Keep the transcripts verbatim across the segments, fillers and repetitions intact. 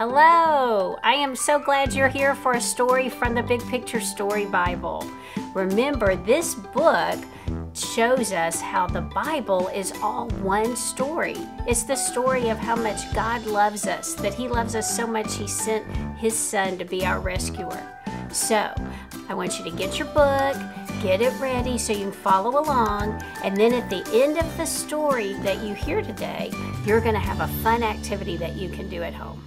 Hello! I am so glad you're here for a story from the Big Picture Story Bible. Remember, this book shows us how the Bible is all one story. It's the story of how much God loves us, that He loves us so much He sent His Son to be our rescuer. So, I want you to get your book, get it ready so you can follow along, and then at the end of the story that you hear today, you're going to have a fun activity that you can do at home.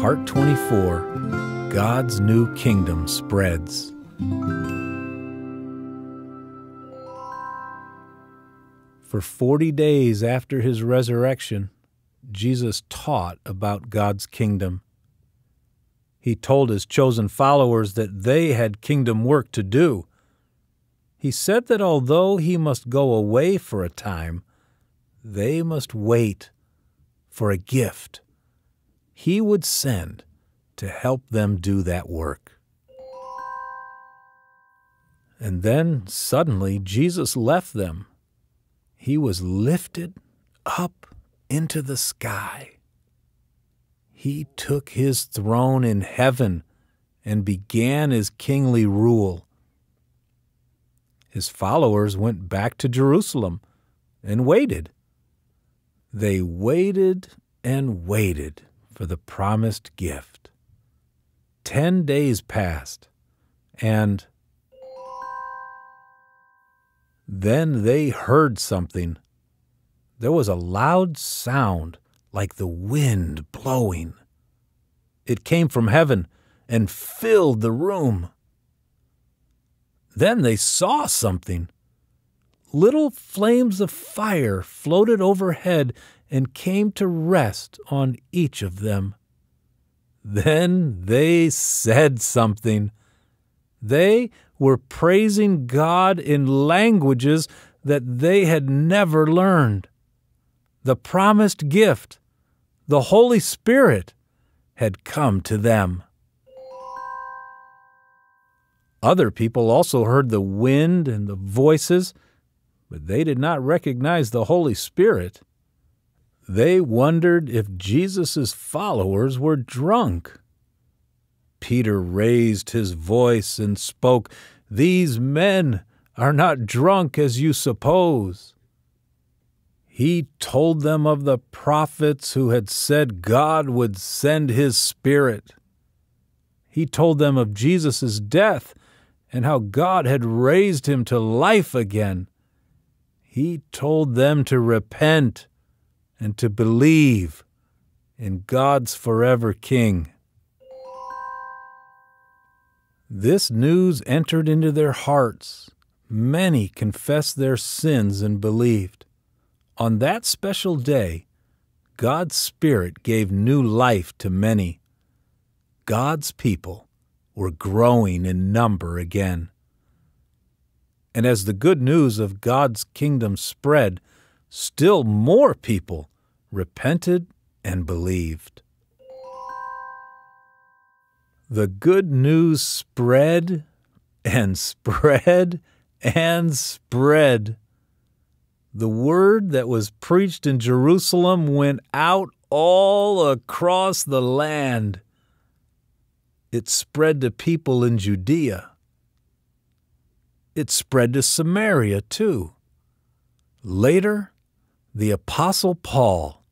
Part twenty-four, God's New Kingdom Spreads. For forty days after His resurrection, Jesus taught about God's kingdom. He told His chosen followers that they had kingdom work to do. He said that although He must go away for a time, they must wait for a gift He would send to help them do that work. And then suddenly Jesus left them. He was lifted up into the sky. He took His throne in heaven and began His kingly rule. His followers went back to Jerusalem and waited. They waited and waited for the promised gift. Ten days passed, and then they heard something. There was a loud sound like the wind blowing. It came from heaven and filled the room. Then they saw something. Little flames of fire floated overhead and came to rest on each of them. Then they said something. They were praising God in languages that they had never learned. The promised gift, the Holy Spirit, had come to them. Other people also heard the wind and the voices, but they did not recognize the Holy Spirit. They wondered if Jesus' followers were drunk. Peter raised his voice and spoke, "These men are not drunk as you suppose." He told them of the prophets who had said God would send His Spirit. He told them of Jesus' death and how God had raised Him to life again. He told them to repent and to believe in God's forever King. This news entered into their hearts. Many confessed their sins and believed. On that special day, God's Spirit gave new life to many. God's people were growing in number again. And as the good news of God's kingdom spread, still more people repented and believed. The good news spread and spread and spread. The word that was preached in Jerusalem went out all across the land. It spread to people in Judea. It spread to Samaria too. Later, the Apostle Paul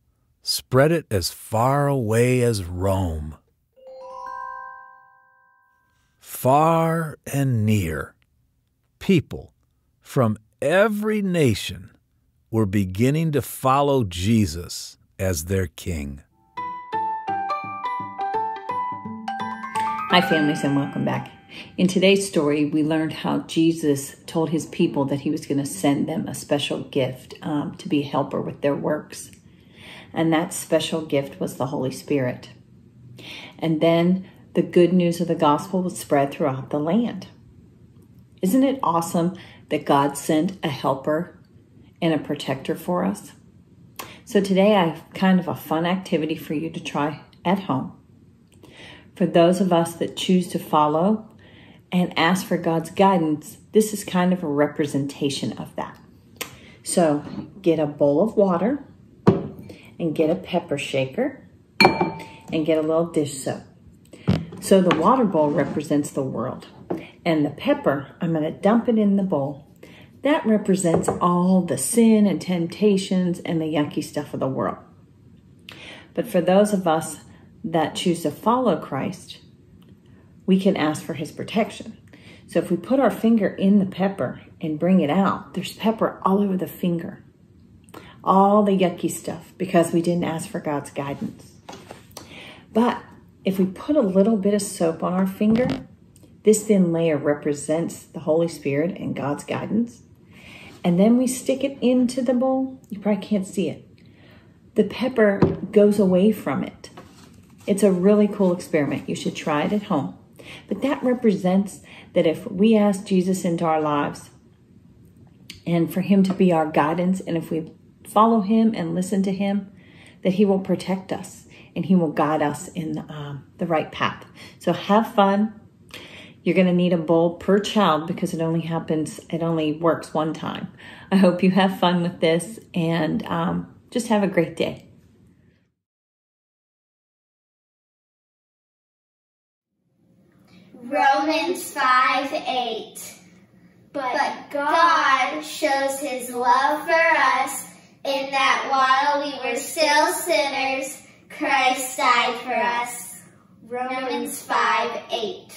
spread it as far away as Rome. Far and near, people from every nation were beginning to follow Jesus as their King. Hi, families, and welcome back. In today's story, we learned how Jesus told His people that He was going to send them a special gift um, to be a helper with their works. And that special gift was the Holy Spirit. And then the good news of the gospel was spread throughout the land. Isn't it awesome that God sent a helper and a protector for us? So today I have kind of a fun activity for you to try at home. For those of us that choose to follow and ask for God's guidance, this is kind of a representation of that. So get a bowl of water and get a pepper shaker and get a little dish soap. So the water bowl represents the world, and the pepper, I'm going to dump it in the bowl. That represents all the sin and temptations and the yucky stuff of the world. But for those of us that choose to follow Christ, we can ask for his protection. So if we put our finger in the pepper and bring it out, there's pepper all over the finger, all the yucky stuff, because we didn't ask for God's guidance. But if we put a little bit of soap on our finger, this thin layer represents the Holy Spirit and God's guidance. And then we stick it into the bowl. You probably can't see it. The pepper goes away from it. It's a really cool experiment. You should try it at home. But that represents that if we ask Jesus into our lives and for him to be our guidance, and if we follow him and listen to him, that he will protect us and he will guide us in um, the right path. So have fun. You're going to need a bowl per child because it only happens, it only works one time. I hope you have fun with this, and um, just have a great day. Romans five eight. But, but God shows his love for us in that while we were still sinners, Christ died for us. Romans five eight.